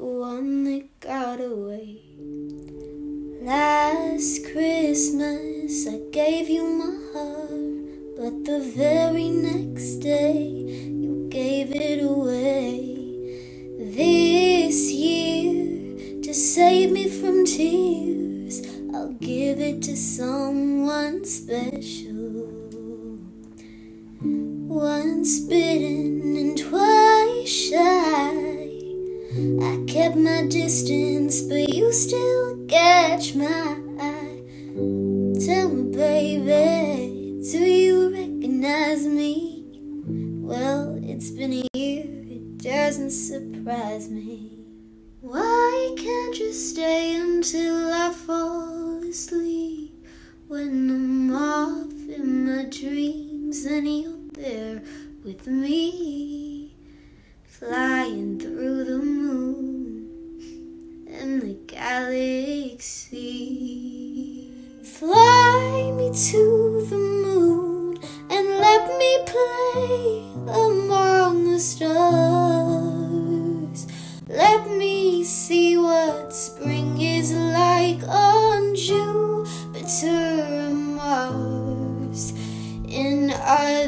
the one that got away. Last Christmas I gave you my heart, but the very next day you gave it away. This year, to save me from tears, I'll give it to someone special. Once bitten and twice shy, I kept my distance, but you still catch my eye. Tell me, baby, do you recognize me? Well, it's been a year, it doesn't surprise me. Why can't you stay until I fall asleep? When I'm off in my dreams and you're there with me, flying through the moon and the galaxy. Fly me to the moon and let me play among the stars. Let me see what spring is like on Jupiter and Mars. In our